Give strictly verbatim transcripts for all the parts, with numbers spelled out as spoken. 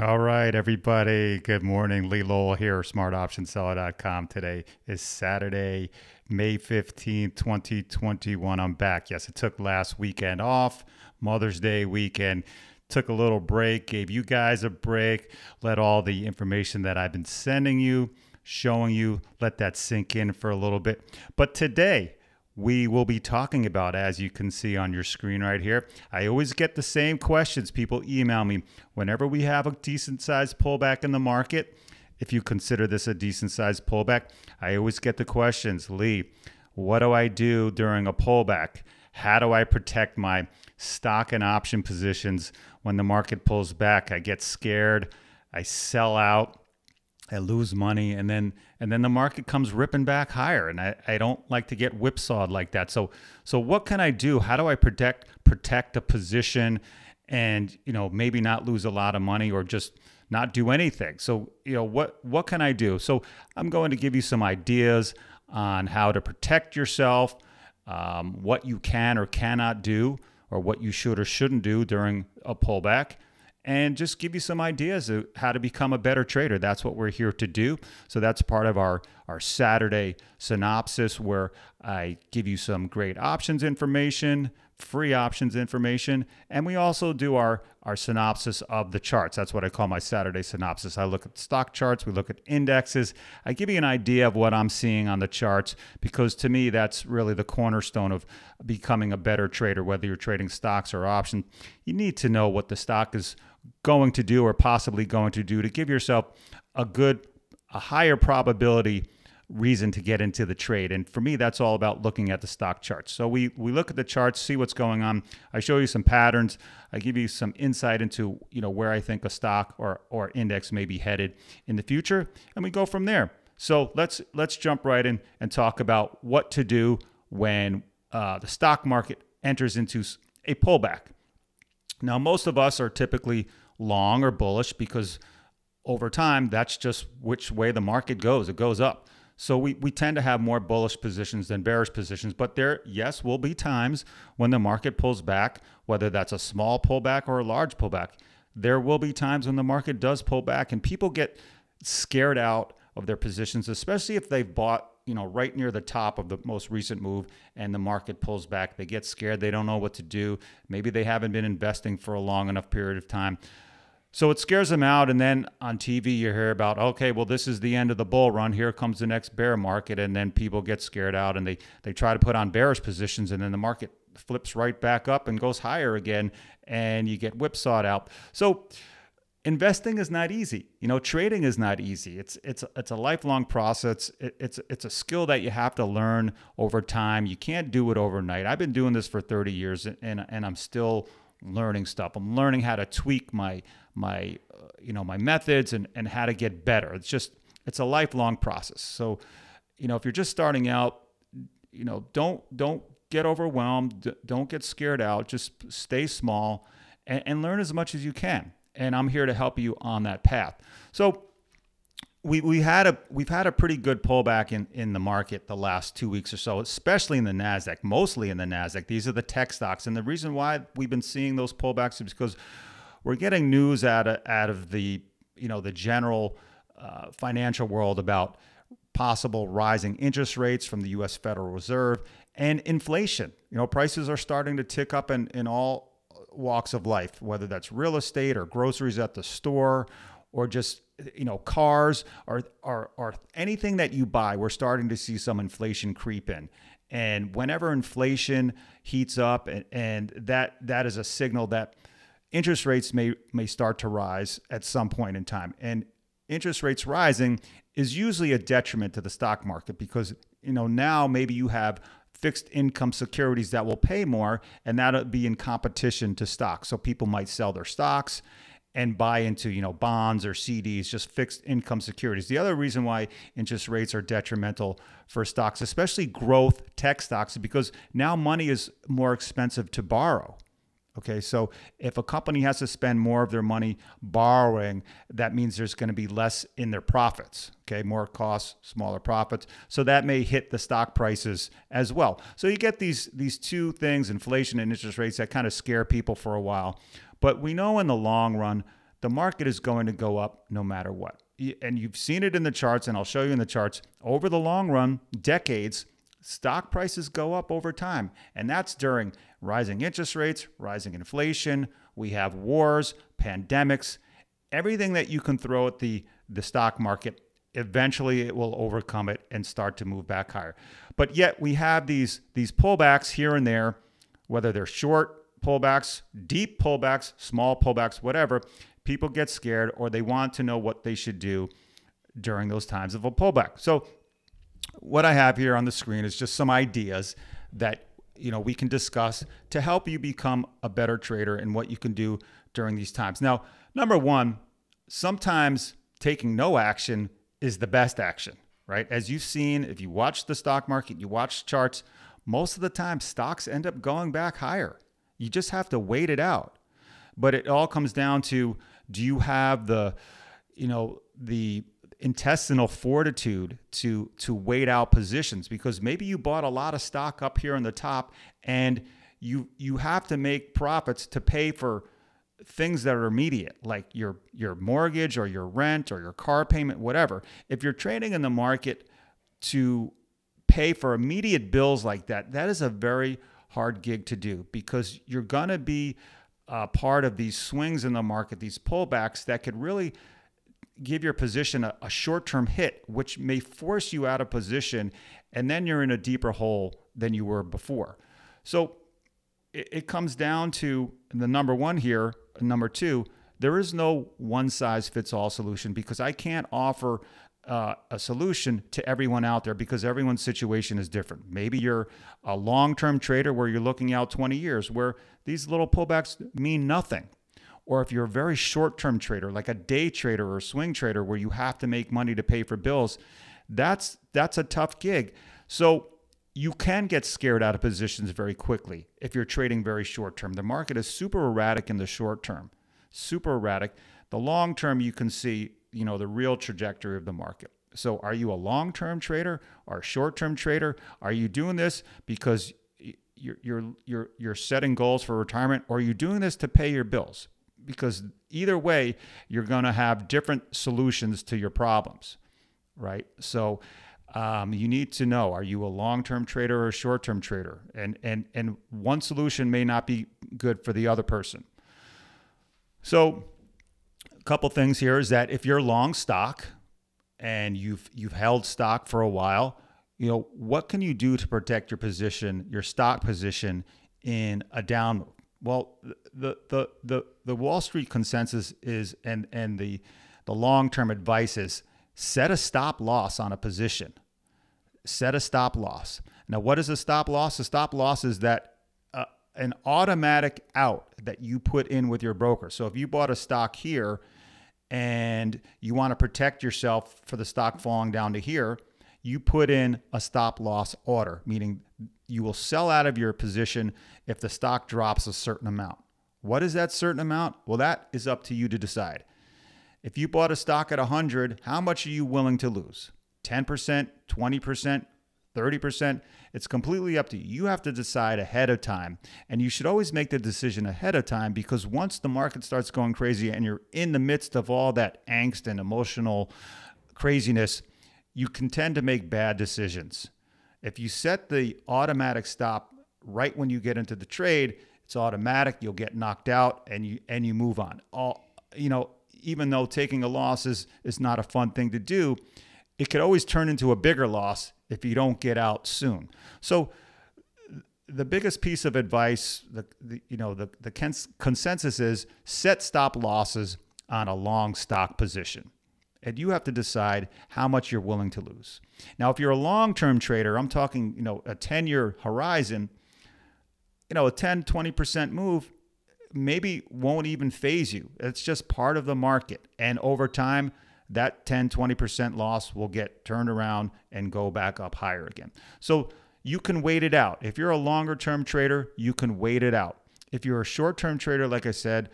All right, everybody. Good morning. Lee Lowell here, smart option seller dot com. Today is Saturday, May fifteenth, twenty twenty-one. I'm back. Yes, it took last weekend off, Mother's Day weekend. Took a little break, gave you guys a break, let all the information that I've been sending you, showing you, let that sink in for a little bit. But today, we will be talking about, as you can see on your screen right here. I always get the same questions. People email me whenever we have a decent sized pullback in the market. If you consider this a decent sized pullback, I always get the questions, Lee, what do I do during a pullback? How do I protect my stock and option positions when the market pulls back? I get scared, I sell out, I lose money, and then and then the market comes ripping back higher, and I, I don't like to get whipsawed like that. So so what can I do? How do I protect protect a position and, you know, maybe not lose a lot of money or just not do anything? So, you know, what what can I do? So I'm going to give you some ideas on how to protect yourself, um, what you can or cannot do, or what you should or shouldn't do during a pullback, and just give you some ideas of how to become a better trader. That's what we're here to do. So that's part of our, our Saturday synopsis, where I give you some great options information, free options information, and we also do our, our synopsis of the charts. That's what I call my Saturday synopsis. I look at stock charts, we look at indexes. I give you an idea of what I'm seeing on the charts, because to me, that's really the cornerstone of becoming a better trader. Whether you're trading stocks or options, you need to know what the stock is going to do or possibly going to do to give yourself a good, a higher probability reason to get into the trade. And for me, that's all about looking at the stock charts. So we, we look at the charts, see what's going on. I show you some patterns. I give you some insight into, you know, where I think a stock or, or index may be headed in the future. And we go from there. So let's, let's jump right in and talk about what to do when uh, the stock market enters into a pullback. Now, most of us are typically long or bullish, because over time, that's just which way the market goes. It goes up. So we, we tend to have more bullish positions than bearish positions, but there, yes, will be times when the market pulls back, whether that's a small pullback or a large pullback. There will be times when the market does pull back, and people get scared out of their positions, especially if they've bought, you know, right near the top of the most recent move, and the market pulls back. They get scared. They don't know what to do. Maybe they haven't been investing for a long enough period of time. So it scares them out. And then on T V, you hear about, okay, well, this is the end of the bull run. Here comes the next bear market. And then people get scared out, and they, they try to put on bearish positions, and then the market flips right back up and goes higher again, and you get whipsawed out. So investing is not easy. You know, trading is not easy. It's it's it's a lifelong process. It, it's it's a skill that you have to learn over time. You can't do it overnight. I've been doing this for thirty years, and and, and I'm still learning stuff. I'm learning how to tweak my my uh, you know, my methods, and and how to get better. It's just it's a lifelong process. So, you know, if you're just starting out, you know, don't don't get overwhelmed. Don't get scared out. Just stay small and, and learn as much as you can. And I'm here to help you on that path. So we, we had a, we've had a pretty good pullback in, in the market the last two weeks or so, especially in the NASDAQ, mostly in the NASDAQ. These are the tech stocks. And the reason why we've been seeing those pullbacks is because we're getting news out of, out of the, you know, the general uh, financial world about possible rising interest rates from the U S Federal Reserve and inflation. You know, prices are starting to tick up in, in all walks of life, whether that's real estate or groceries at the store, or just, you know, cars, or, or, or anything that you buy. We're starting to see some inflation creep in. And whenever inflation heats up, and, and that, that is a signal that interest rates may, may start to rise at some point in time. And interest rates rising is usually a detriment to the stock market, because, you know, now maybe you have fixed income securities that will pay more, and that'll be in competition to stocks. So people might sell their stocks and buy into, you know, bonds or C Ds, just fixed income securities. The other reason why interest rates are detrimental for stocks, especially growth tech stocks, is because now money is more expensive to borrow. Okay, so if a company has to spend more of their money borrowing, that means there's going to be less in their profits. Okay, more costs, smaller profits. So that may hit the stock prices as well. So you get these, these two things, inflation and interest rates, that kind of scare people for a while. But we know in the long run, the market is going to go up no matter what. And you've seen it in the charts, and I'll show you in the charts. Over the long run, decades, stock prices go up over time. And that's during rising interest rates, rising inflation. We have wars, pandemics, everything that you can throw at the, the stock market. Eventually it will overcome it and start to move back higher. But yet we have these, these pullbacks here and there, whether they're short pullbacks, deep pullbacks, small pullbacks, whatever. People get scared, or they want to know what they should do during those times of a pullback. So what I have here on the screen is just some ideas that, you know, we can discuss to help you become a better trader and what you can do during these times. Now, number one, sometimes taking no action is the best action, right? As you've seen, if you watch the stock market, you watch charts, most of the time stocks end up going back higher. You just have to wait it out. But it all comes down to, do you have the, you know, the intestinal fortitude to to wait out positions? Because maybe you bought a lot of stock up here on the top, and you you have to make profits to pay for things that are immediate, like your your mortgage or your rent or your car payment, whatever. If you're trading in the market to pay for immediate bills like that, that is a very hard gig to do, because you're gonna be Uh, part of these swings in the market, these pullbacks that could really give your position a, a short-term hit, which may force you out of position, and then you're in a deeper hole than you were before. So it, it comes down to the number one here, number two, there is no one-size-fits-all solution, because I can't offer Uh, a solution to everyone out there, because everyone's situation is different. Maybe you're a long-term trader where you're looking out twenty years, where these little pullbacks mean nothing. Or if you're a very short-term trader, like a day trader or a swing trader, where you have to make money to pay for bills, that's that's a tough gig. So you can get scared out of positions very quickly if you're trading very short-term. The market is super erratic in the short-term, super erratic. The long-term, you can see, you know, the real trajectory of the market. So are you a long-term trader or a short-term trader? Are you doing this because you're, you're, you're, you're setting goals for retirement, or are you doing this to pay your bills? Because either way, you're going to have different solutions to your problems, right? So um, you need to know, are you a long-term trader or a short-term trader? And, and, and one solution may not be good for the other person. So couple things here is that if you're long stock and you've you've held stock for a while, you know, what can you do to protect your position, your stock position, in a down move? Well, the the the the Wall Street consensus is, and and the the long-term advice is, set a stop loss on a position. Set a stop loss. Now, what is a stop loss? A stop loss is that uh, an automatic out that you put in with your broker. So if you bought a stock here and you want to protect yourself for the stock falling down to here, you put in a stop loss order, meaning you will sell out of your position if the stock drops a certain amount. What is that certain amount? Well, that is up to you to decide. If you bought a stock at one hundred, how much are you willing to lose? ten percent, twenty percent, thirty percent? It's completely up to you. You have to decide ahead of time. And you should always make the decision ahead of time, because once the market starts going crazy and you're in the midst of all that angst and emotional craziness, you can tend to make bad decisions. If you set the automatic stop right when you get into the trade, it's automatic. You'll get knocked out and you and you move on. All, you know, even though taking a loss is, is not a fun thing to do, it could always turn into a bigger loss if you don't get out soon. So the biggest piece of advice, the, the you know, the, the consensus is, set stop losses on a long stock position. And you have to decide how much you're willing to lose. Now, if you're a long-term trader, I'm talking, you know, a ten-year horizon, you know, a ten, twenty percent move maybe won't even phase you. It's just part of the market. And over time, that ten, twenty percent loss will get turned around and go back up higher again. So you can wait it out. If you're a longer term trader, you can wait it out. If you're a short term trader, like I said,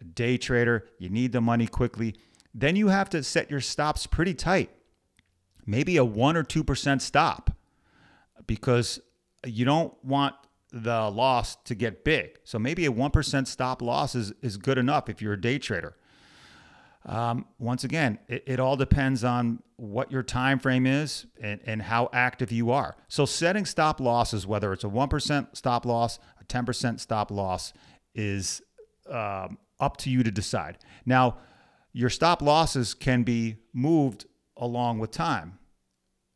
a day trader, you need the money quickly, then you have to set your stops pretty tight. Maybe a one or two percent stop, because you don't want the loss to get big. So maybe a one percent stop loss is, is good enough if you're a day trader. Um, once again, it, it all depends on what your time frame is and, and how active you are. So setting stop losses, whether it's a one percent stop loss, a ten percent stop loss, is um, up to you to decide. Now, your stop losses can be moved along with time.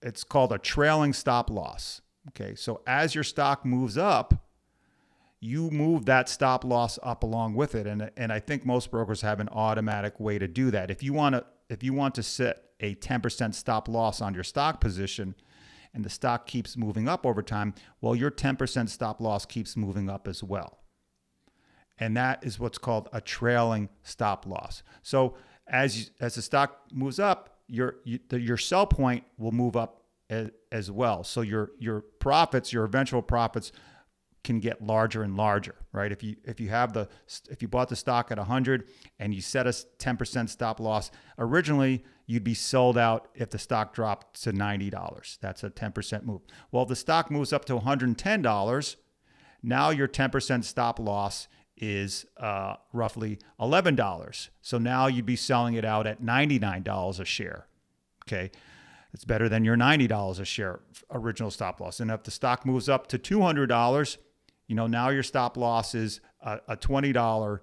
It's called a trailing stop loss. Okay, so as your stock moves up, you move that stop loss up along with it. And, and I think most brokers have an automatic way to do that. If you want to, if you want to set a ten percent stop loss on your stock position and the stock keeps moving up over time, well, your ten percent stop loss keeps moving up as well. And that is what's called a trailing stop loss. So as, you, as the stock moves up, your, your sell point will move up as, as well. So your, your profits, your eventual profits can get larger and larger, right? If you, if you have the, if you bought the stock at one hundred and you set a ten percent stop loss, originally you'd be sold out if the stock dropped to ninety dollars. That's a ten percent move. Well, if the stock moves up to one hundred ten dollars, now your ten percent stop loss is uh, roughly eleven dollars. So now you'd be selling it out at ninety-nine dollars a share, okay? It's better than your ninety dollars a share original stop loss. And if the stock moves up to two hundred dollars, you know, now your stop loss is a, a twenty dollars,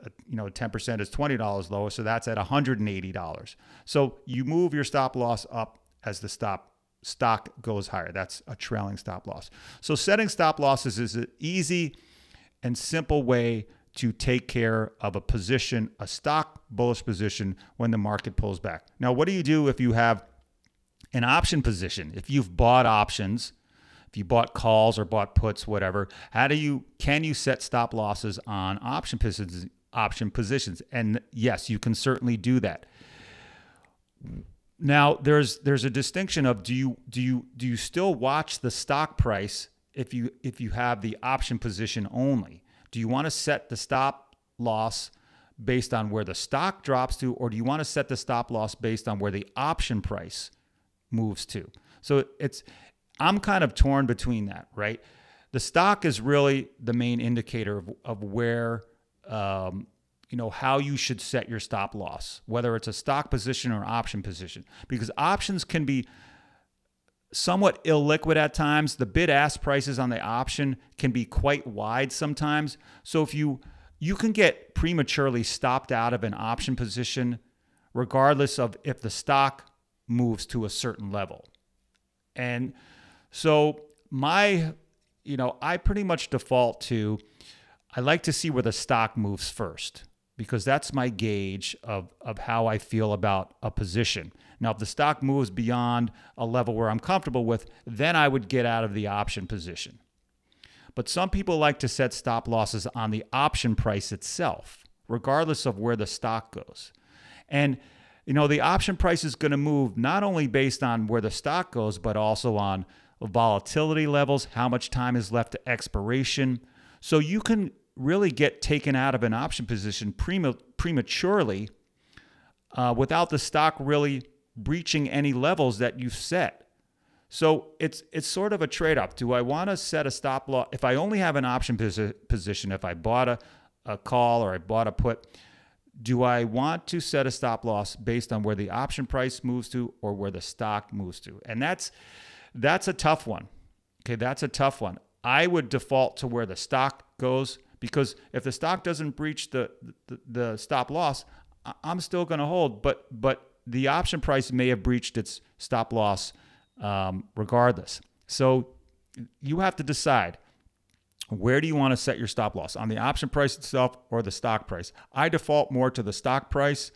a, you know, ten percent is twenty dollars lower. So that's at one hundred eighty dollars. So you move your stop loss up as the stop stock goes higher. That's a trailing stop loss. So setting stop losses is an easy and simple way to take care of a position, a stock bullish position, when the market pulls back. Now, what do you do if you have an option position? If you've bought options, if you bought calls or bought puts, whatever, how do you, can you set stop losses on option positions, option positions? And yes, you can certainly do that. Now, there's there's a distinction of do you do you do you still watch the stock price if you if you have the option position only? Do you want to set the stop loss based on where the stock drops to, or do you want to set the stop loss based on where the option price moves to? So it's, I'm kind of torn between that, right? The stock is really the main indicator of, of where, um, you know, how you should set your stop loss, whether it's a stock position or option position, because options can be somewhat illiquid at times. The bid-ask prices on the option can be quite wide sometimes. So if you, you can get prematurely stopped out of an option position, regardless of if the stock moves to a certain level. And so my, you know, I pretty much default to, I like to see where the stock moves first, because that's my gauge of, of how I feel about a position. Now, if the stock moves beyond a level where I'm comfortable with, then I would get out of the option position. But some people like to set stop losses on the option price itself, regardless of where the stock goes. And you know, the option price is going to move not only based on where the stock goes, but also on volatility levels, how much time is left to expiration. So you can really get taken out of an option position prematurely uh, without the stock really breaching any levels that you've set. So it's it's sort of a trade-off. Do I want to set a stop loss? If I only have an option posi position, if I bought a, a call or I bought a put, do I want to set a stop loss based on where the option price moves to or where the stock moves to? And that's that's a tough one. Okay, that's a tough one. I would default to where the stock goes, because if the stock doesn't breach the the, the stop loss, I'm still going to hold, but but the option price may have breached its stop loss um, regardless. So you have to decide, where do you want to set your stop loss, on the option price itself or the stock price? I default more to the stock price,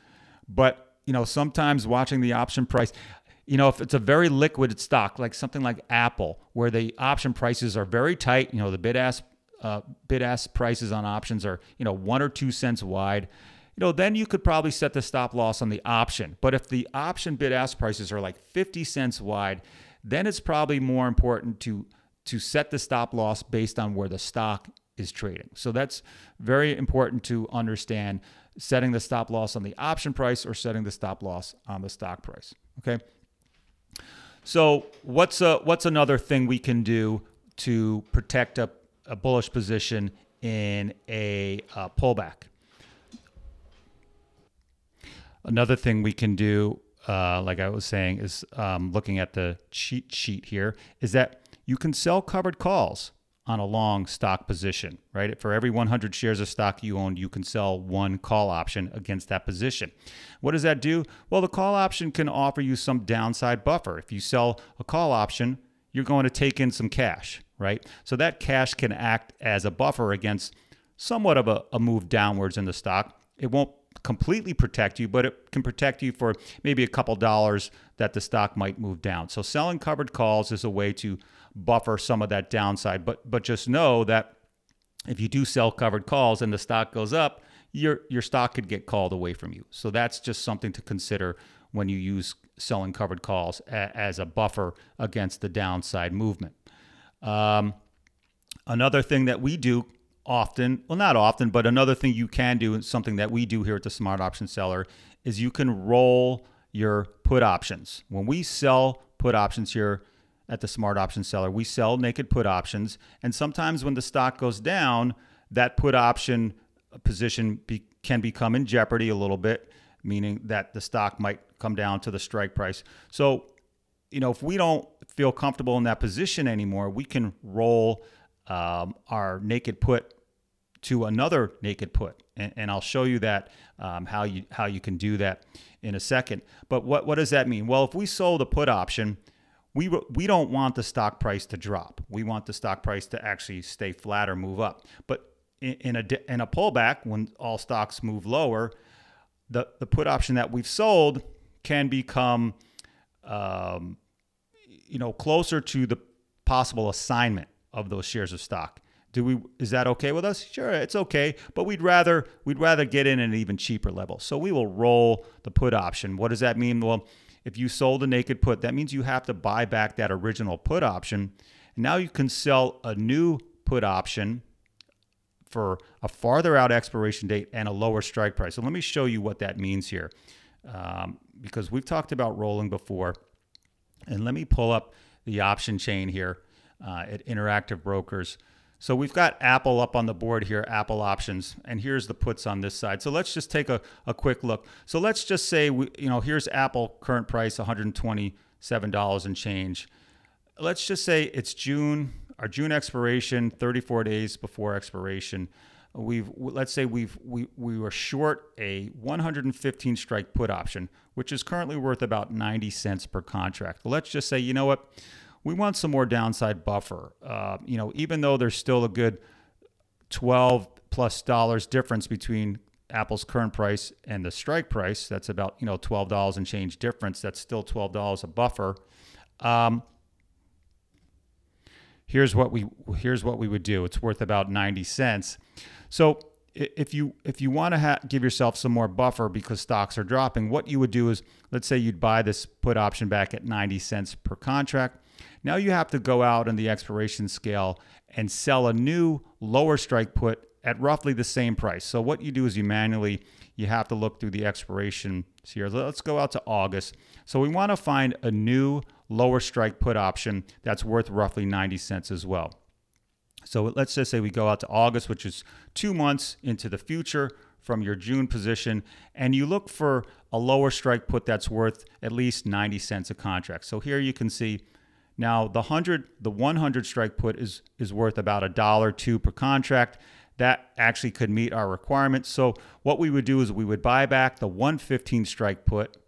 but you know, sometimes watching the option price, you know, if it's a very liquid stock, like something like Apple, where the option prices are very tight, you know, the bid ask, uh, bid ask prices on options are, you know, one or two cents wide, you know, then you could probably set the stop loss on the option. But if the option bid ask prices are like fifty cents wide, then it's probably more important to to set the stop loss based on where the stock is trading. So that's very important to understand, setting the stop loss on the option price or setting the stop loss on the stock price, okay? So what's a, what's another thing we can do to protect a, a bullish position in a uh, pullback? Another thing we can do, uh, like I was saying, is um, looking at the cheat sheet here, is that you can sell covered calls on a long stock position, right? For every one hundred shares of stock you own, you can sell one call option against that position. What does that do? Well, the call option can offer you some downside buffer. If you sell a call option, you're going to take in some cash, right? So that cash can act as a buffer against somewhat of a, a move downwards in the stock. It won't completely protect you, but it can protect you for maybe a couple dollars that the stock might move down. So selling covered calls is a way to buffer some of that downside, but but just know that if you do sell covered calls and the stock goes up, your your stock could get called away from you. So that's just something to consider when you use selling covered calls a, as a buffer against the downside movement. Um, another thing that we do often, well, not often, but another thing you can do, and something that we do here at the Smart Option Seller, is you can roll your put options. When we sell put options here at the Smart Option Seller, we sell naked put options, and sometimes when the stock goes down, that put option position be, can become in jeopardy a little bit, meaning that the stock might come down to the strike price. So, you know, if we don't feel comfortable in that position anymore, we can roll um, our naked put to another naked put, and, and I'll show you that um, how you how you can do that in a second. But what what does that mean? Well, if we sold a put option, We, we don't want the stock price to drop. We want the stock price to actually stay flat or move up. But in, in, a, in a pullback, when all stocks move lower, the, the put option that we've sold can become um, you know, closer to the possible assignment of those shares of stock. Do we, is that okay with us? Sure, it's okay, but we'd rather, we'd rather get in at an even cheaper level. So we will roll the put option. What does that mean? Well, if you sold a naked put, that means you have to buy back that original put option. Now you can sell a new put option for a farther out expiration date and a lower strike price. So let me show you what that means here, um, because we've talked about rolling before. And let me pull up the option chain here uh, at Interactive Brokers. So we've got Apple up on the board here, Apple options, and here's the puts on this side. So let's just take a, a quick look. So let's just say, we, you know, here's Apple current price, one hundred twenty-seven dollars and change. Let's just say it's June, our June expiration, thirty-four days before expiration. We've, let's say we've, we, we were short a one hundred fifteen strike put option, which is currently worth about ninety cents per contract. Let's just say, you know what? We want some more downside buffer. Uh, you know, even though there's still a good twelve plus dollars difference between Apple's current price and the strike price, that's about, you know, twelve dollars and change difference. That's still twelve dollars a buffer. Um, here's what we here's what we would do. It's worth about ninety cents. So if you if you want to ha give yourself some more buffer because stocks are dropping, what you would do is, let's say you'd buy this put option back at ninety cents per contract. Now you have to go out on the expiration scale and sell a new lower strike put at roughly the same price. So what you do is you manually, you have to look through the expiration here. Let's go out to August. So we want to find a new lower strike put option that's worth roughly ninety cents as well. So let's just say we go out to August, which is two months into the future from your June position, and you look for a lower strike put that's worth at least ninety cents a contract. So here you can see, now the hundred, the one hundred strike put is is worth about a dollar two per contract. That actually could meet our requirements. So what we would do is we would buy back the one fifteen strike put,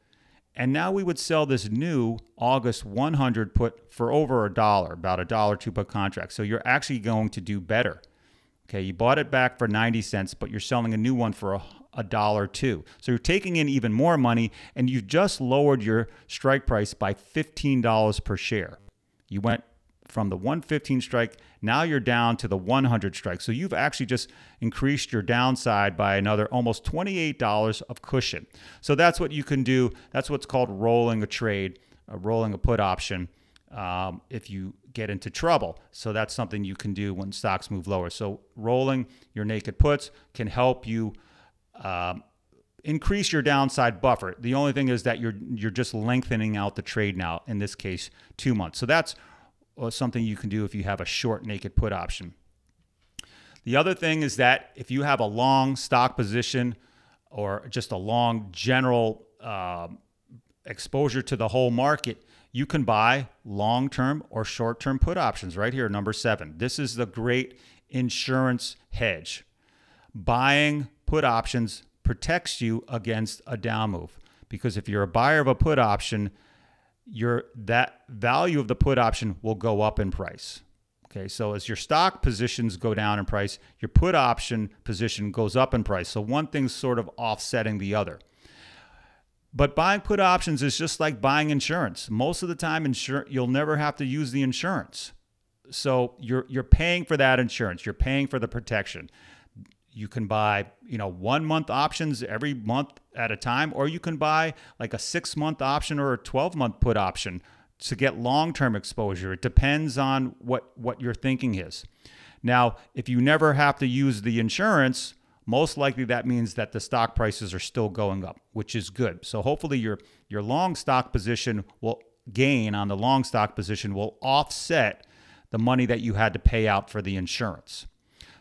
and now we would sell this new August one hundred put for over a dollar, about a dollar two per contract. So you're actually going to do better. Okay, you bought it back for ninety cents, but you're selling a new one for a, a dollar two. So you're taking in even more money, and you've just lowered your strike price by fifteen dollars per share. You went from the one fifteen strike, now you're down to the one hundred strike. So you've actually just increased your downside by another almost twenty-eight dollars of cushion. So that's what you can do. That's what's called rolling a trade, uh, rolling a put option um, if you get into trouble. So that's something you can do when stocks move lower. So rolling your naked puts can help you um, increase your downside buffer. The only thing is that you're you're just lengthening out the trade now, in this case, two months. So that's something you can do if you have a short naked put option. The other thing is that if you have a long stock position, or just a long general uh, exposure to the whole market, you can buy long-term or short-term put options right here, number seven. This is the great insurance hedge. Buying put options protects you against a down move, because if you're a buyer of a put option, your that value of the put option will go up in price. Okay, so as your stock positions go down in price, your put option position goes up in price. So one thing's sort of offsetting the other. But buying put options is just like buying insurance. Most of the time, insur- you'll never have to use the insurance. So you're, you're paying for that insurance. You're paying for the protection. You can buy, you know, one-month options every month at a time, or you can buy like a six-month option or a twelve-month put option to get long-term exposure. It depends on what, what your thinking is. Now, if you never have to use the insurance, most likely that means that the stock prices are still going up, which is good. So hopefully your, your long stock position will gain on the long stock position will offset the money that you had to pay out for the insurance.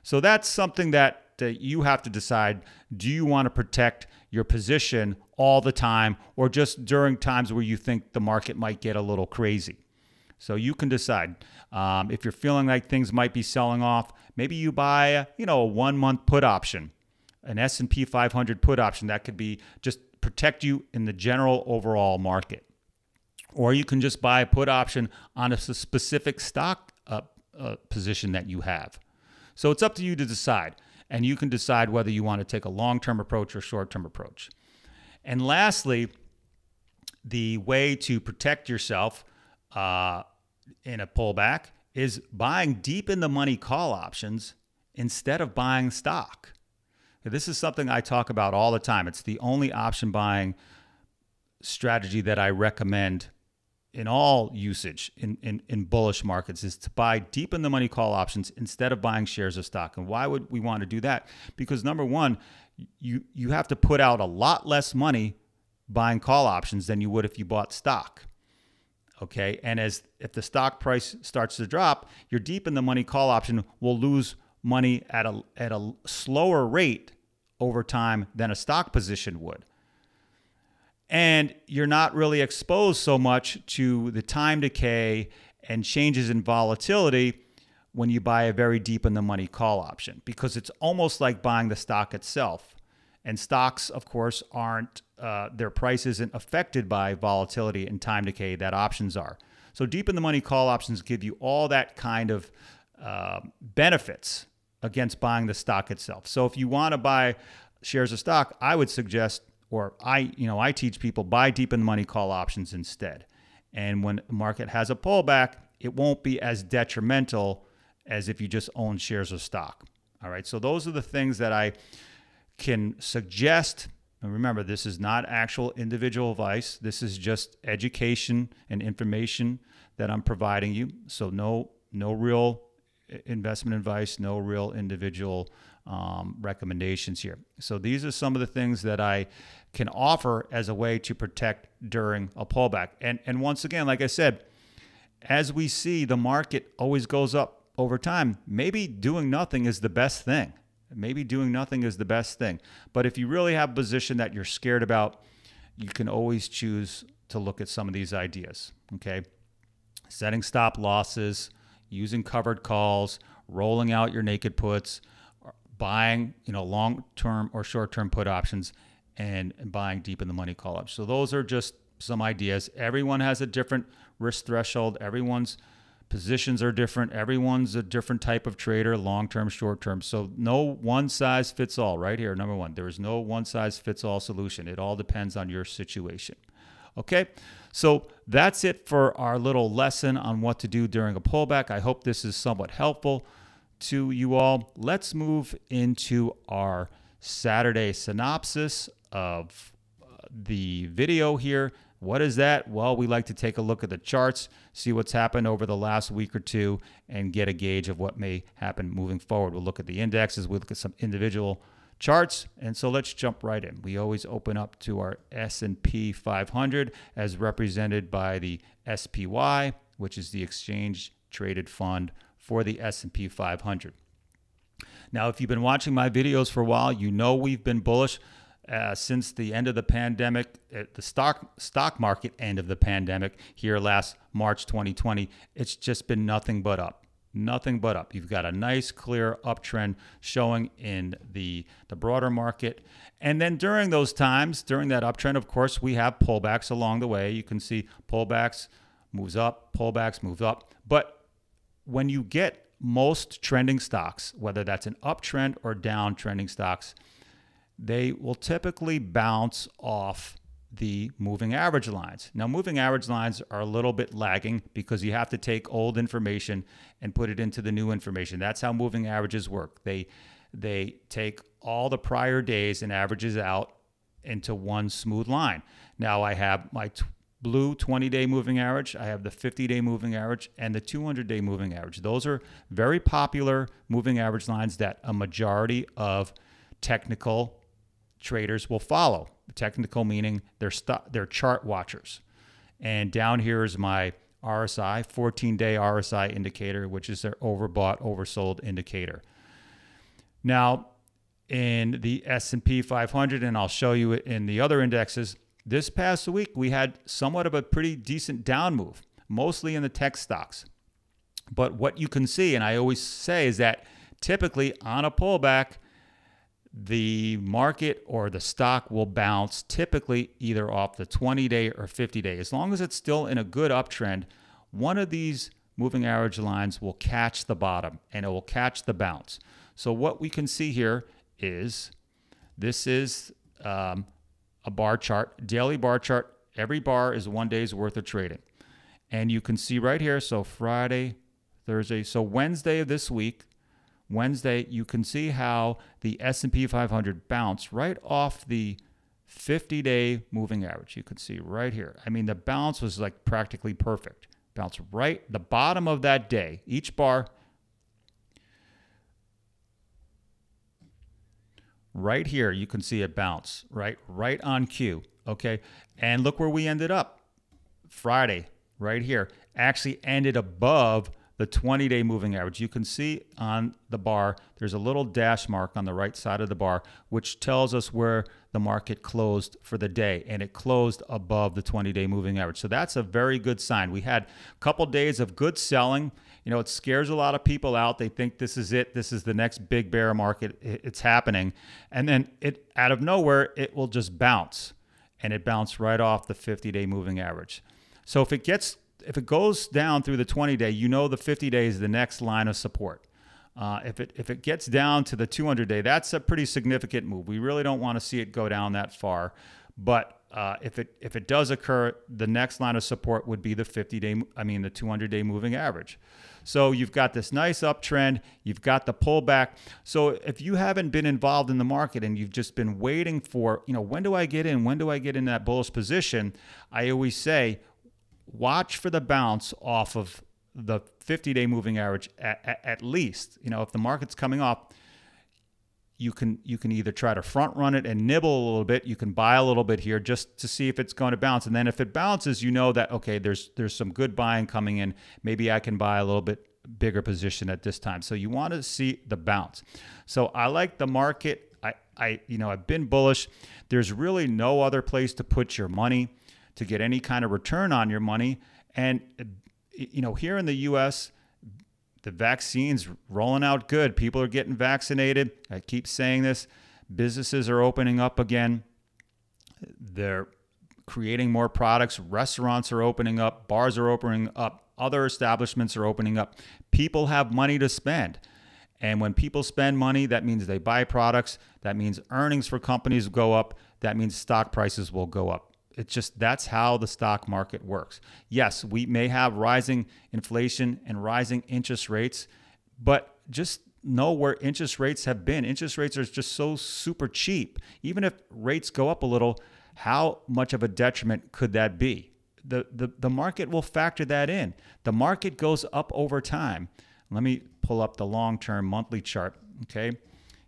So that's something that, that you have to decide. Do you want to protect your position all the time, or just during times where you think the market might get a little crazy? So you can decide. Um, if you're feeling like things might be selling off, maybe you buy, you know, a one-month put option, an S and P five hundred put option. That could be just protect you in the general overall market. Or you can just buy a put option on a specific stock uh, uh, position that you have. So it's up to you to decide. And you can decide whether you want to take a long-term approach or short-term approach. And lastly, the way to protect yourself uh, in a pullback is buying deep in the money call options instead of buying stock. Now, this is something I talk about all the time. It's the only option buying strategy that I recommend in all usage in, in, in bullish markets, is to buy deep in the money call options instead of buying shares of stock. And why would we want to do that? Because number one, you, you have to put out a lot less money buying call options than you would if you bought stock. Okay. And as if the stock price starts to drop, your deep in the money call option will lose money at a, at a slower rate over time than a stock position would. And you're not really exposed so much to the time decay and changes in volatility when you buy a very deep in the money call option, because it's almost like buying the stock itself. And stocks, of course, aren't, uh, their price isn't affected by volatility and time decay that options are. So deep in the money call options give you all that kind of uh, benefits against buying the stock itself. So if you want to buy shares of stock, I would suggest, or I, you know, I teach people, buy deep in the money call options instead. And when the market has a pullback, it won't be as detrimental as if you just own shares of stock. All right. So those are the things that I can suggest. And remember, this is not actual individual advice. This is just education and information that I'm providing you. So no, no real investment advice, no real individual um, recommendations here. So these are some of the things that I can offer as a way to protect during a pullback. And, and once again, like I said, as we see, the market always goes up over time. Maybe doing nothing is the best thing. Maybe doing nothing is the best thing. But if you really have a position that you're scared about, you can always choose to look at some of these ideas. Okay. Setting stop losses, using covered calls, rolling out your naked puts, buying, you know, long-term or short-term put options, and, and buying deep in the money call options. So those are just some ideas. Everyone has a different risk threshold. Everyone's positions are different. Everyone's a different type of trader, long-term, short-term. So no one size fits all right here. Number one, there is no one size fits all solution. It all depends on your situation. Okay, so that's it for our little lesson on what to do during a pullback. I hope this is somewhat helpful to you all. Let's move into our Saturday synopsis of the video here. What is that? Well, we like to take a look at the charts, see what's happened over the last week or two, and get a gauge of what may happen moving forward. We'll look at the indexes, we'll look at some individual charts. And so let's jump right in. We always open up to our S and P five hundred as represented by the S P Y, which is the exchange traded fund for the S and P five hundred. Now, if you've been watching my videos for a while, you know we've been bullish uh, since the end of the pandemic, at the stock stock market end of the pandemic here last March twenty twenty, it's just been nothing but up. Nothing but up. You've got a nice clear uptrend showing in the the broader market, and then during those times, during that uptrend, of course, we have pullbacks along the way. You can see pullbacks moves up, pullbacks moves up. But when you get most trending stocks, whether that's an uptrend or down trending stocks, they will typically bounce off the moving average lines. Now, moving average lines are a little bit lagging because you have to take old information and put it into the new information. That's how moving averages work. They they take all the prior days and averages out into one smooth line. Now I have my blue twenty day moving average, I have the fifty day moving average, and the two hundred day moving average. Those are very popular moving average lines that a majority of technical traders will follow. Technical meaning they're, they're chart watchers. And down here is my R S I, fourteen day R S I indicator, which is their overbought, oversold indicator. Now, in the S and P five hundred, and I'll show you it in the other indexes, this past week we had somewhat of a pretty decent down move, mostly in the tech stocks. But what you can see, and I always say, is that typically on a pullback, the market or the stock will bounce typically either off the twenty day or fifty day. As long as it's still in a good uptrend, one of these moving average lines will catch the bottom and it will catch the bounce. So what we can see here is, this is um, a bar chart, daily bar chart. Every bar is one day's worth of trading. And you can see right here, so Friday, Thursday, so Wednesday of this week, Wednesday, you can see how the S and P five hundred bounced right off the fifty day moving average. You can see right here. I mean, the bounce was like practically perfect. Bounce right the bottom of that day. Each bar right here, you can see it bounce, right? Right on cue, okay? And look where we ended up. Friday, right here, actually ended above the twenty day moving average. You can see on the bar, there's a little dash mark on the right side of the bar, which tells us where the market closed for the day, and it closed above the twenty day moving average. So that's a very good sign. We had a couple days of good selling. You know, it scares a lot of people out. They think this is it. This is the next big bear market. It's happening. And then it, out of nowhere, it will just bounce, and it bounced right off the fifty day moving average. So if it gets If it goes down through the twenty day, you know the fifty day is the next line of support. Uh, if it if it gets down to the two hundred day, that's a pretty significant move. We really don't want to see it go down that far. But uh, if it if it does occur, the next line of support would be the fifty day, I mean the two hundred day moving average. So you've got this nice uptrend, you've got the pullback. So if you haven't been involved in the market and you've just been waiting for, you know, when do I get in? When do I get in that bullish position? I always say, watch for the bounce off of the fifty day moving average at, at, at least. You know, if the market's coming off, you can you can either try to front run it and nibble a little bit. You can buy a little bit here just to see if it's going to bounce. And then if it bounces, you know that, okay, there's there's some good buying coming in. Maybe I can buy a little bit bigger position at this time. So you want to see the bounce. So I like the market. I, I you know, I've been bullish. There's really no other place to put your money to get any kind of return on your money. And, you know, here in the U S, the vaccine's rolling out good. People are getting vaccinated. I keep saying this. Businesses are opening up again. They're creating more products. Restaurants are opening up. Bars are opening up. Other establishments are opening up. People have money to spend. And when people spend money, that means they buy products. That means earnings for companies go up. That means stock prices will go up. It's just, that's how the stock market works. Yes, we may have rising inflation and rising interest rates, but just know where interest rates have been. Interest rates are just so super cheap. Even if rates go up a little, how much of a detriment could that be? The, the, the market will factor that in. The market goes up over time. Let me pull up the long-term monthly chart, okay?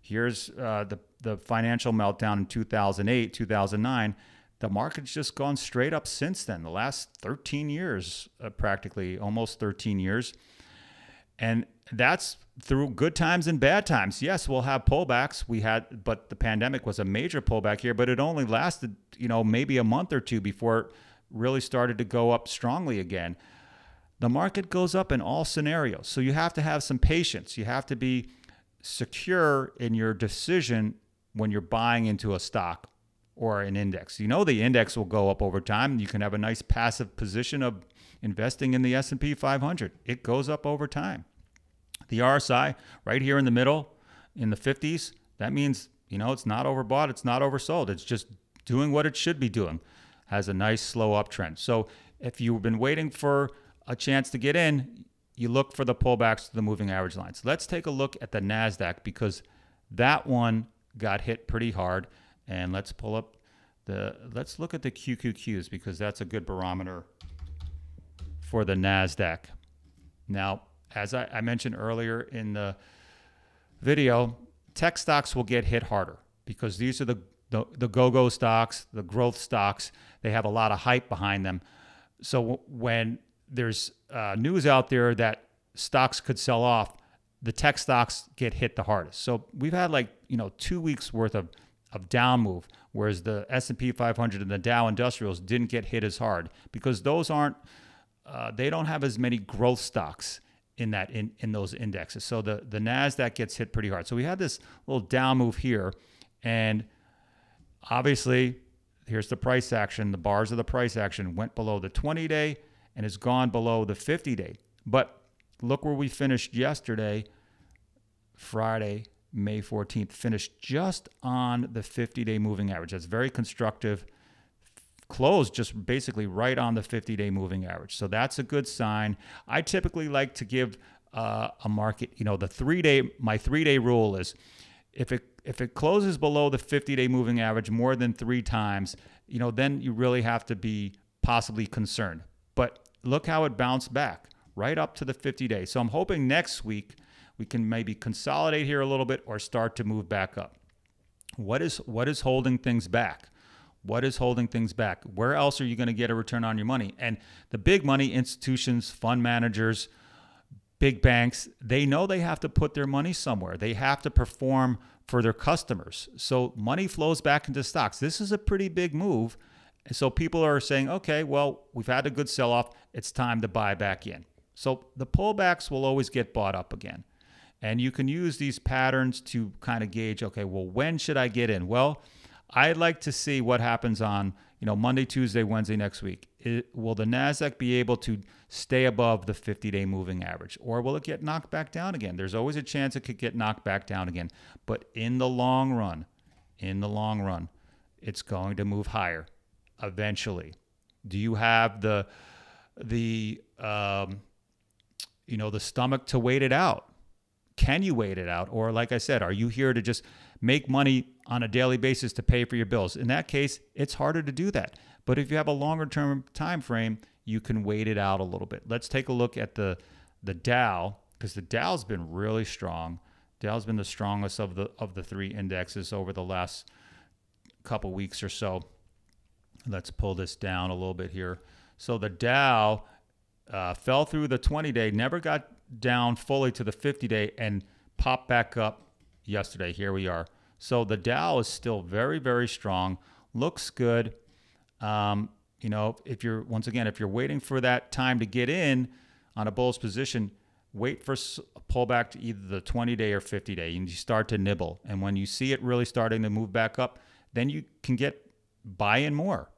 Here's uh, the, the financial meltdown in two thousand eight, two thousand nine. The market's just gone straight up since then, the last thirteen years, uh, practically, almost thirteen years. And that's through good times and bad times. Yes, we'll have pullbacks. We had, but the pandemic was a major pullback here, but it only lasted, you know, maybe a month or two before it really started to go up strongly again. The market goes up in all scenarios. So you have to have some patience. You have to be secure in your decision when you're buying into a stock or an index. You know, the index will go up over time. You can have a nice passive position of investing in the S and P five hundred. It goes up over time. The R S I right here in the middle in the fifties, that means, you know, it's not overbought, it's not oversold. It's just doing what it should be doing. Has a nice slow uptrend. So if you've been waiting for a chance to get in, you look for the pullbacks to the moving average lines. Let's take a look at the NASDAQ because that one got hit pretty hard. And let's pull up the, let's look at the Q Q Qs because that's a good barometer for the NASDAQ. Now, as I, I mentioned earlier in the video, tech stocks will get hit harder because these are the, the, the go-go stocks, the growth stocks. They have a lot of hype behind them. So when there's uh, news out there that stocks could sell off, the tech stocks get hit the hardest. So we've had like, you know, two weeks worth of, of down move, whereas the S and P five hundred and the Dow Industrials didn't get hit as hard because those aren't, uh, they don't have as many growth stocks in that in, in those indexes. So the, the NASDAQ gets hit pretty hard. So we had this little down move here. And obviously, here's the price action. The bars of the price action went below the twenty day and has gone below the fifty day. But look where we finished yesterday, Friday, May fourteenth, finished just on the fifty day moving average. That's very constructive. Closed just basically right on the fifty day moving average. So that's a good sign. I typically like to give uh, a market, you know, the three day, my three day rule is if it, if it closes below the fifty day moving average more than three times, you know, then you really have to be possibly concerned. But look how it bounced back right up to the fifty day. So I'm hoping next week we can maybe consolidate here a little bit or start to move back up. What is, what is holding things back? What is holding things back? Where else are you going to get a return on your money? And the big money institutions, fund managers, big banks, they know they have to put their money somewhere. They have to perform for their customers. So money flows back into stocks. This is a pretty big move. And so people are saying, okay, well, we've had a good sell-off. It's time to buy back in. So the pullbacks will always get bought up again. And you can use these patterns to kind of gauge, okay, well, when should I get in? Well, I'd like to see what happens on, you know, Monday, Tuesday, Wednesday next week. It, will the NASDAQ be able to stay above the fifty day moving average, or will it get knocked back down again? There's always a chance it could get knocked back down again. But in the long run, in the long run, it's going to move higher eventually. Do you have the, the um, you know, the stomach to wait it out? Can you wait it out? Or like I said, are you here to just make money on a daily basis to pay for your bills? In that case, it's harder to do that. But if you have a longer term time frame, you can wait it out a little bit. Let's take a look at the, the Dow, because the Dow's been really strong. Dow's been the strongest of the, of the three indexes over the last couple weeks or so. Let's pull this down a little bit here. So the Dow uh, fell through the twenty day, never got down fully to the fifty day and popped back up yesterday. Here we are. So the Dow is still very, very strong. Looks good. Um, you know, if you're, once again, if you're waiting for that time to get in on a bullish position, wait for a pullback to either the twenty day or fifty day, and you start to nibble. And when you see it really starting to move back up, then you can get buy in more.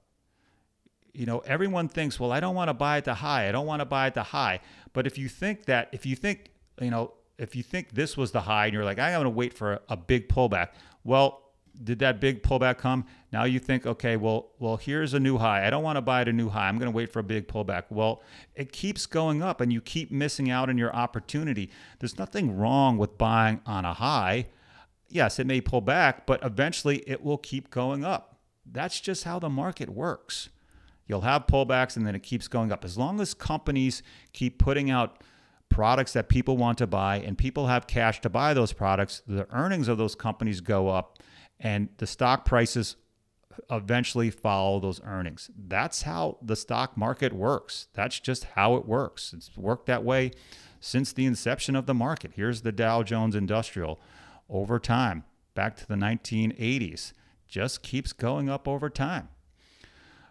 You know, everyone thinks, well, I don't want to buy at the high. I don't want to buy at the high. But if you think that, if you think, you know, if you think this was the high and you're like, I'm going to wait for a, a big pullback. Well, did that big pullback come? Now you think, okay, well, well, here's a new high. I don't want to buy at a new high. I'm going to wait for a big pullback. Well, it keeps going up and you keep missing out on your opportunity. There's nothing wrong with buying on a high. Yes, it may pull back, but eventually it will keep going up. That's just how the market works. You'll have pullbacks and then it keeps going up. As long as companies keep putting out products that people want to buy and people have cash to buy those products, the earnings of those companies go up and the stock prices eventually follow those earnings. That's how the stock market works. That's just how it works. It's worked that way since the inception of the market. Here's the Dow Jones Industrial over time, back to the nineteen eighties, just keeps going up over time.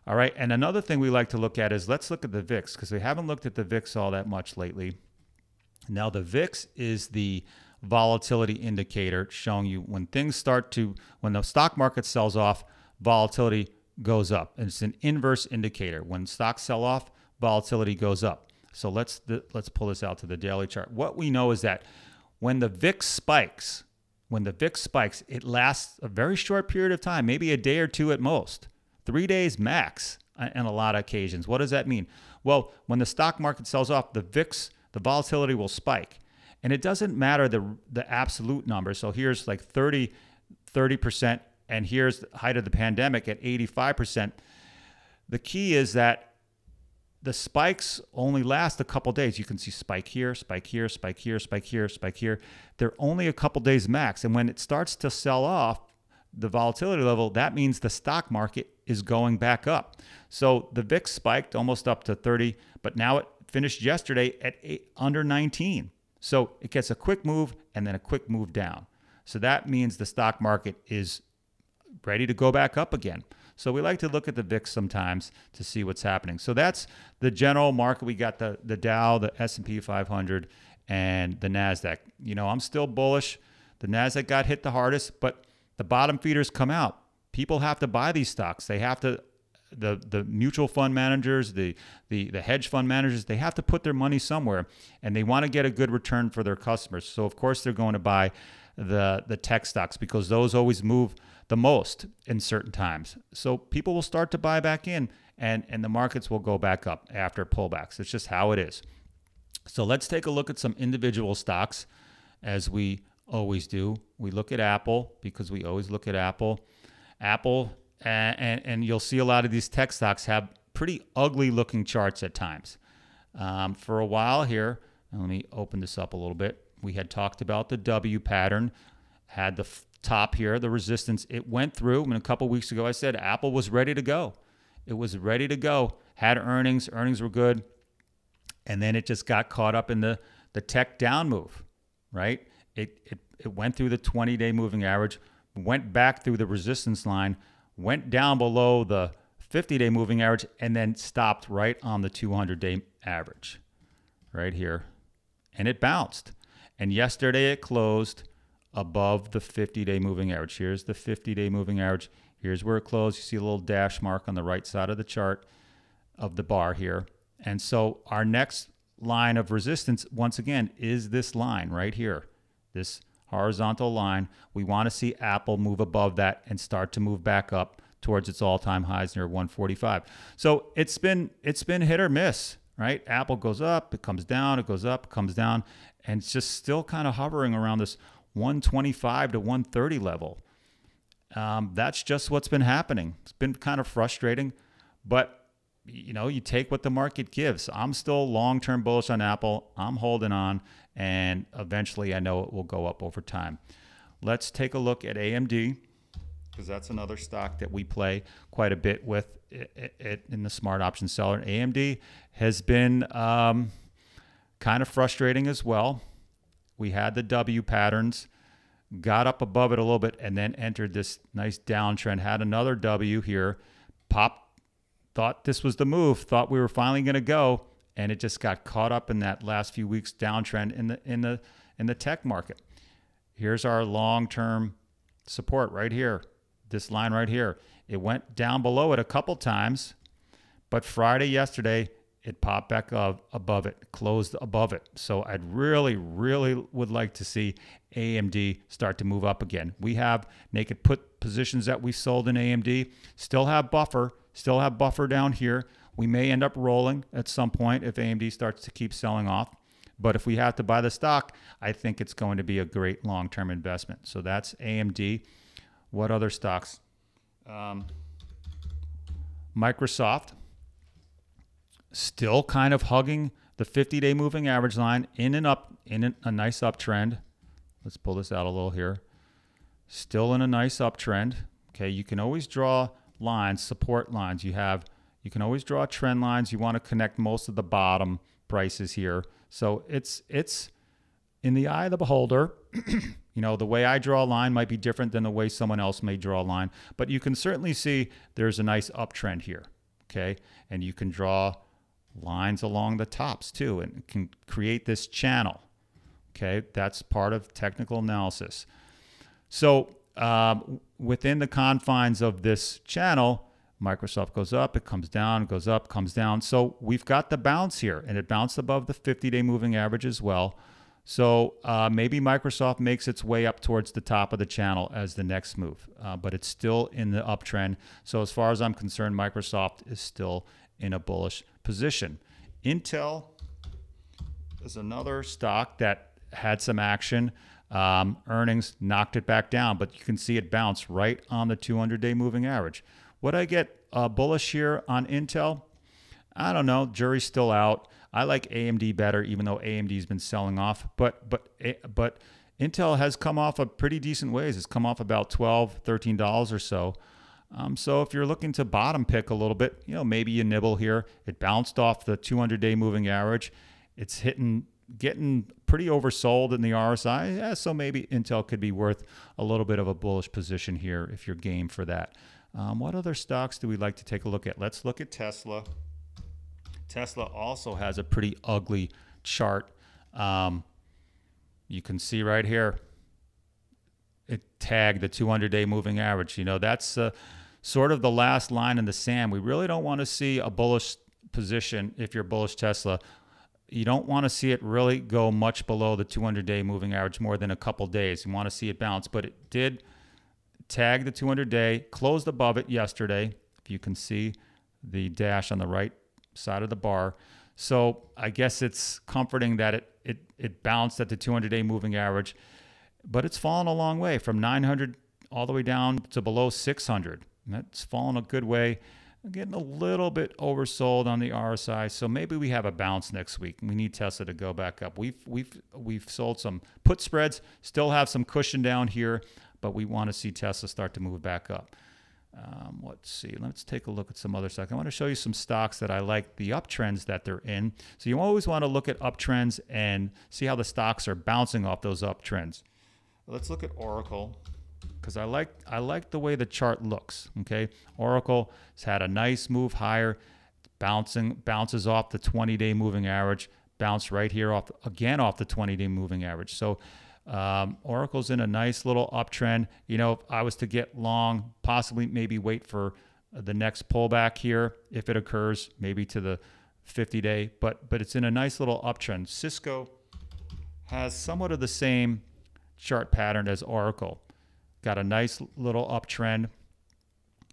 All right, and another thing we like to look at is let's look at the V I X, because we haven't looked at the V I X all that much lately. Now the V I X is the volatility indicator showing you when things start to, when the stock market sells off, volatility goes up. And it's an inverse indicator. When stocks sell off, volatility goes up. So let's, let's pull this out to the daily chart. What we know is that when the V I X spikes, when the V I X spikes, it lasts a very short period of time, maybe a day or two at most. Three days max on a lot of occasions. What does that mean? Well, when the stock market sells off, the V I X, the volatility will spike. And it doesn't matter the, the absolute number. So here's like thirty, thirty percent, and here's the height of the pandemic at eighty-five percent. The key is that the spikes only last a couple days. You can see spike here, spike here, spike here, spike here, spike here. They're only a couple days max. And when it starts to sell off, the volatility level, that means the stock market is going back up. So the V I X spiked almost up to thirty, but now it finished yesterday at eight, under nineteen. So it gets a quick move and then a quick move down. So that means the stock market is ready to go back up again. So we like to look at the V I X sometimes to see what's happening. So that's the general market. We got the, the Dow, the S and P five hundred, and the NASDAQ. You know, I'm still bullish. The NASDAQ got hit the hardest, but the bottom feeders come out. People have to buy these stocks. They have to, the, the mutual fund managers, the, the, the hedge fund managers, they have to put their money somewhere, and they want to get a good return for their customers. So of course they're going to buy the, the tech stocks, because those always move the most in certain times. So people will start to buy back in, and, and the markets will go back up after pullbacks. It's just how it is. So let's take a look at some individual stocks, as we always do. We look at Apple, because we always look at Apple. Apple, and, and, and you'll see a lot of these tech stocks have pretty ugly looking charts at times. Um, for a while here, and let me open this up a little bit. We had talked about the W pattern, had the top here, the resistance. It went through, and a couple weeks ago I said Apple was ready to go. It was ready to go, had earnings, earnings were good, and then it just got caught up in the, the tech down move, right? It, it, it went through the twenty-day moving average, went back through the resistance line, went down below the fifty-day moving average, and then stopped right on the two hundred-day average right here. And it bounced. And yesterday it closed above the fifty-day moving average. Here's the fifty-day moving average. Here's where it closed. You see a little dash mark on the right side of the chart of the bar here. And so our next line of resistance, once again, is this line right here, this horizontal line. We want to see Apple move above that and start to move back up towards its all-time highs near one forty-five. So it's been, it's been hit or miss, right? Apple goes up, it comes down, it goes up, it comes down, and it's just still kind of hovering around this one twenty-five to one thirty level. Um, that's just what's been happening. It's been kind of frustrating, but you know, you take what the market gives. I'm still long-term bullish on Apple. I'm holding on, and eventually I know it will go up over time. Let's take a look at A M D, because that's another stock that we play quite a bit with it, it, in the Smart Option Seller. A M D has been um, kind of frustrating as well. We had the W patterns, got up above it a little bit, and then entered this nice downtrend, had another W here, popped, thought this was the move, thought we were finally going to go, and it just got caught up in that last few weeks downtrend in the in the in the tech market. Here's our long-term support right here, this line right here. It went down below it a couple times, but Friday yesterday it popped back up above it, closed above it. So I'd really, really would like to see A M D start to move up again. We have naked put positions that we sold in A M D, still have buffer. Still have buffer down here. We may end up rolling at some point if A M D starts to keep selling off. But if we have to buy the stock, I think it's going to be a great long-term investment. So that's A M D. What other stocks? Um, Microsoft, still kind of hugging the fifty-day moving average line in an up, in an, a nice uptrend. Let's pull this out a little here. Still in a nice uptrend. Okay, you can always draw lines, support lines. You have, you can always draw trend lines. You want to connect most of the bottom prices here. So it's, it's in the eye of the beholder. You know, the way I draw a line might be different than the way someone else may draw a line, but you can certainly see there's a nice uptrend here. Okay. And you can draw lines along the tops too, and it can create this channel. Okay. That's part of technical analysis. So, um, within the confines of this channel, Microsoft goes up, it comes down, goes up, comes down. So we've got the bounce here, and it bounced above the fifty day moving average as well. So uh, maybe Microsoft makes its way up towards the top of the channel as the next move, uh, but it's still in the uptrend. So as far as I'm concerned, Microsoft is still in a bullish position. Intel is another stock that had some action. Um, earnings knocked it back down, but you can see it bounce right on the two hundred day moving average. Would I get uh, bullish here on Intel? I don't know. Jury's still out. I like A M D better, even though A M D's been selling off. But but but Intel has come off a pretty decent ways. It's come off about twelve, thirteen dollars or so. Um, so if you're looking to bottom pick a little bit, you know, maybe you nibble here. It bounced off the two hundred day moving average. It's hitting, getting pretty oversold in the R S I. Yeah, so maybe Intel could be worth a little bit of a bullish position here if you're game for that. Um, what other stocks do we like to take a look at? Let's look at Tesla. Tesla also has a pretty ugly chart. Um, you can see right here, it tagged the two hundred day moving average. You know, that's uh, sort of the last line in the sand. We really don't want to see a bullish position if you're bullish Tesla. You don't want to see it really go much below the two hundred day moving average more than a couple days. You want to see it bounce, but it did tag the two hundred day, closed above it yesterday. If you can see the dash on the right side of the bar. So I guess it's comforting that it it, it bounced at the two hundred day moving average, but it's fallen a long way from nine hundred all the way down to below six hundred. That's fallen a good way. I'm getting a little bit oversold on the R S I, so maybe we have a bounce next week. We need Tesla to go back up. We've we've we've sold some put spreads, still have some cushion down here, but we want to see Tesla start to move back up. Um, let's see. Let's take a look at some other stock. I want to show you some stocks that I like the uptrends that they're in. So you always want to look at uptrends and see how the stocks are bouncing off those uptrends. Let's look at Oracle, because I like I like the way the chart looks. Okay, Oracle has had a nice move higher, bouncing bounces off the twenty day moving average, bounce right here off again off the twenty day moving average. So um, Oracle's in a nice little uptrend. You know, if I was to get long, possibly maybe wait for the next pullback here if it occurs, maybe to the fifty day. But but it's in a nice little uptrend. Cisco has somewhat of the same chart pattern as Oracle. Got a nice little uptrend,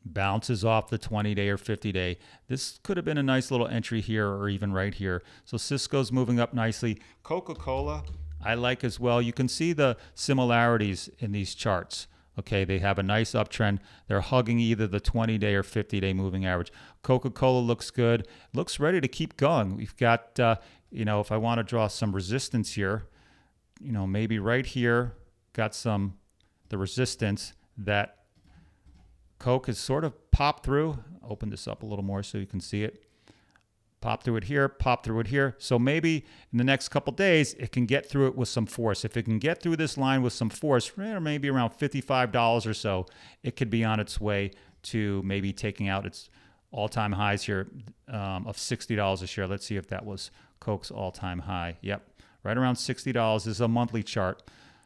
bounces off the twenty day or fifty day. This could have been a nice little entry here or even right here. So Cisco's moving up nicely. Coca-Cola I like as well. You can see the similarities in these charts. Okay, they have a nice uptrend. They're hugging either the twenty day or fifty day moving average. Coca-Cola looks good. Looks ready to keep going. We've got, uh, you know, if I want to draw some resistance here, you know, maybe right here, got some the resistance that Coke has sort of popped through. I'll open this up a little more so you can see it. Pop through it here, pop through it here. So maybe in the next couple days, it can get through it with some force. If it can get through this line with some force, or maybe around fifty-five dollars or so, it could be on its way to maybe taking out its all-time highs here um, of sixty dollars a share. Let's see if that was Coke's all-time high. Yep, right around sixty dollars. This is a monthly chart.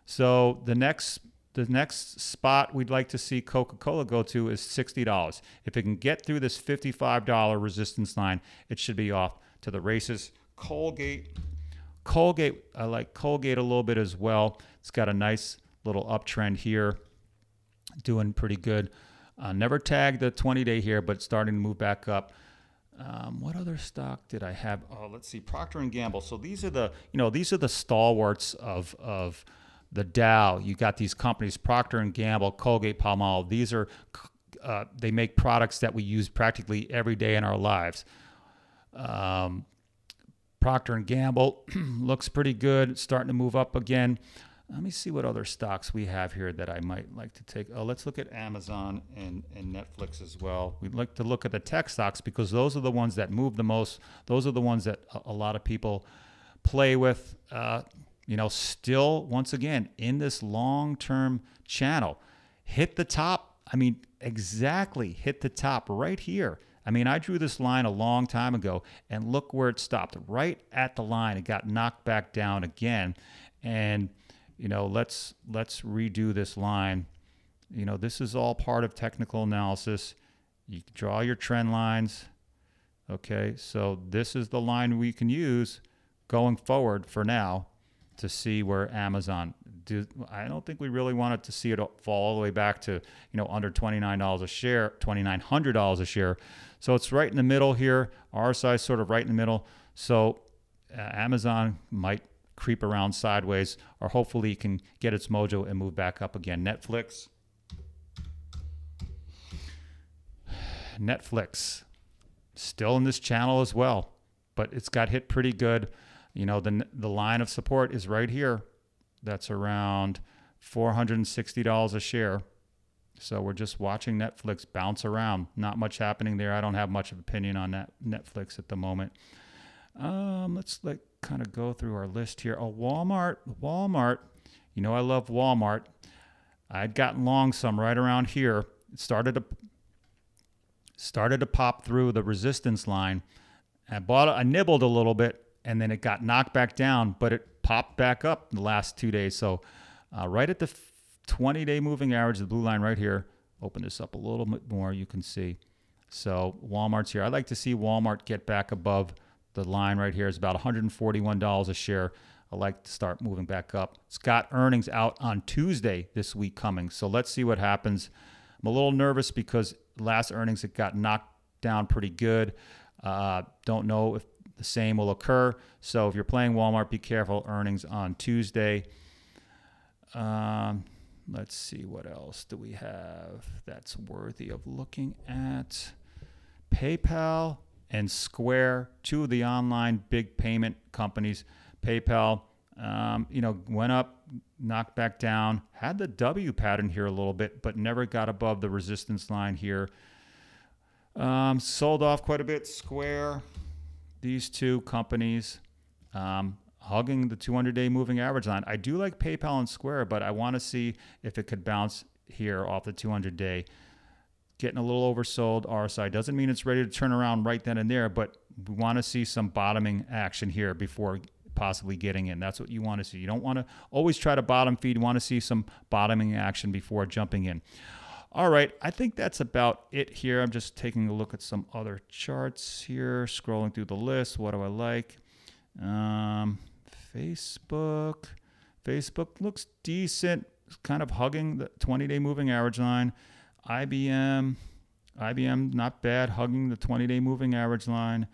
So the next The next spot we'd like to see Coca-Cola go to is sixty dollars. If it can get through this fifty-five dollar resistance line, it should be off to the races. Colgate, Colgate, I like Colgate a little bit as well. It's got a nice little uptrend here, doing pretty good. Uh, never tagged the twenty day here, but starting to move back up. Um, what other stock did I have? Oh, let's see, Procter and Gamble. So these are the, you know, these are the stalwarts of of. The Dow. You got these companies, Procter and Gamble, Colgate, Palmolive. These are, uh, they make products that we use practically every day in our lives. Um, Procter and Gamble looks pretty good, starting to move up again. Let me see what other stocks we have here that I might like to take. Oh, let's look at Amazon and, and Netflix as well. We'd like to look at the tech stocks because those are the ones that move the most. Those are the ones that a, a lot of people play with, uh, you know, still, once again, in this long-term channel. Hit the top. I mean, exactly hit the top right here. I mean, I drew this line a long time ago, and look where it stopped, right at the line. It got knocked back down again. And, you know, let's let's redo this line. You know, this is all part of technical analysis. You draw your trend lines. Okay, so this is the line we can use going forward for now to see where Amazon do. I don't think we really wanted to see it fall all the way back to, you know, under twenty-nine dollars a share, twenty-nine hundred dollars a share. So it's right in the middle here. R S I is sort of right in the middle. So uh, Amazon might creep around sideways, or hopefully can get its mojo and move back up again. Netflix. Netflix, still in this channel as well, but it's got hit pretty good. You know, the, the line of support is right here. That's around four hundred sixty dollars a share. So we're just watching Netflix bounce around. Not much happening there. I don't have much of an opinion on that Netflix at the moment. Um, let's like kind of go through our list here. Oh, Walmart, Walmart. You know, I love Walmart. I'd gotten long some right around here. It started to, started to pop through the resistance line. I bought, I nibbled a little bit, and then it got knocked back down, but it popped back up in the last two days. So uh, right at the twenty-day moving average, the blue line right here, open this up a little bit more, you can see. So Walmart's here. I'd like to see Walmart get back above the line right here. It's about one hundred forty-one dollars a share. I like to start moving back up. It's got earnings out on Tuesday this week coming, so let's see what happens. I'm a little nervous because last earnings, it got knocked down pretty good. Uh, don't know if the same will occur. So if you're playing Walmart, be careful. Earnings on Tuesday. Um, let's see, what else do we have that's worthy of looking at? PayPal and Square, two of the online big payment companies. PayPal, um, you know, went up, knocked back down, had the W pattern here a little bit, but never got above the resistance line here. Um, sold off quite a bit. Square. These two companies um, hugging the two hundred day moving average line. I do like PayPal and Square, but I want to see if it could bounce here off the two hundred day. Getting a little oversold. R S I doesn't mean it's ready to turn around right then and there, but we want to see some bottoming action here before possibly getting in. That's what you want to see. You don't want to always try to bottom feed. You want to see some bottoming action before jumping in. All right, I think that's about it here. I'm just taking a look at some other charts here, scrolling through the list. What do I like? Um, Facebook. Facebook looks decent, kind of hugging the twenty day moving average line. I B M. I B M, not bad, hugging the twenty day moving average line.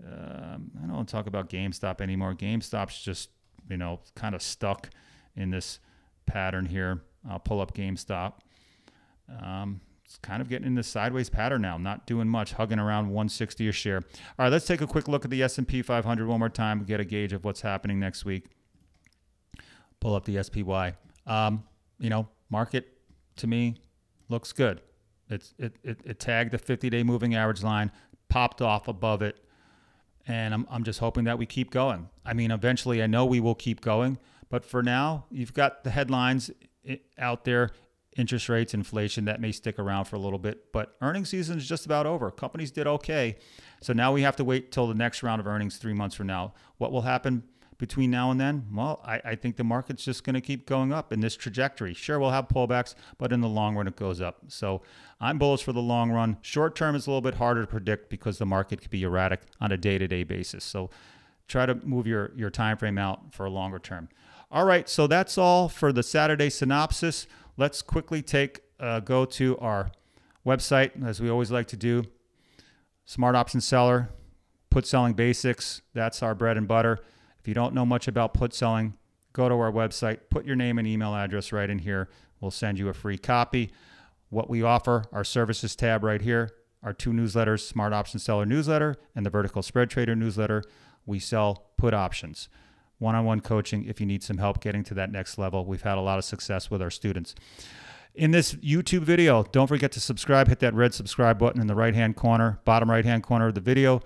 Um, I don't talk about GameStop anymore. GameStop's just, you know, kind of stuck in this pattern here. I'll pull up GameStop. Um, it's kind of getting in the sideways pattern now, not doing much, hugging around one sixty a share. All right, let's take a quick look at the S and P five hundred one more time, get a gauge of what's happening next week. Pull up the S P Y. Um, you know, market to me looks good. It's, it, it, it tagged the fifty day moving average line, popped off above it, and I'm, I'm just hoping that we keep going. I mean, eventually I know we will keep going, but for now, you've got the headlines out there. Interest rates, inflation, that may stick around for a little bit, but earnings season is just about over. Companies did okay. So now we have to wait till the next round of earnings three months from now. What will happen between now and then? Well, I, I think the market's just going to keep going up in this trajectory. Sure, we'll have pullbacks, but in the long run, it goes up. So I'm bullish for the long run. Short term is a little bit harder to predict because the market could be erratic on a day-to-day basis. So try to move your, your time frame out for a longer term. All right, so that's all for the Saturday synopsis. Let's quickly take uh, go to our website, as we always like to do. Smart Option Seller, put selling basics. That's our bread and butter. If you don't know much about put selling, go to our website, put your name and email address right in here. We'll send you a free copy. What we offer, our services tab right here, our two newsletters, Smart Option Seller newsletter and the Vertical Spread Trader newsletter. We sell put options. one-on-one coaching if you need some help getting to that next level. We've had a lot of success with our students. In this YouTube video, don't forget to subscribe. Hit that red subscribe button in the right-hand corner, bottom right-hand corner of the video.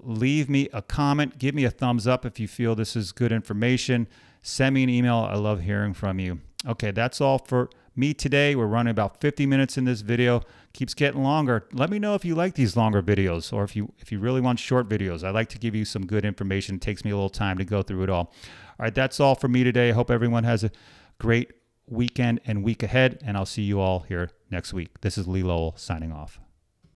Leave me a comment. Give me a thumbs up if you feel this is good information. Send me an email. I love hearing from you. Okay, that's all for me today. We're running about fifty minutes in this video. Keeps getting longer. Let me know if you like these longer videos or if you if you really want short videos. I like to give you some good information. It takes me a little time to go through it all. All right, that's all for me today. I hope everyone has a great weekend and week ahead, and I'll see you all here next week. This is Lee Lowell signing off.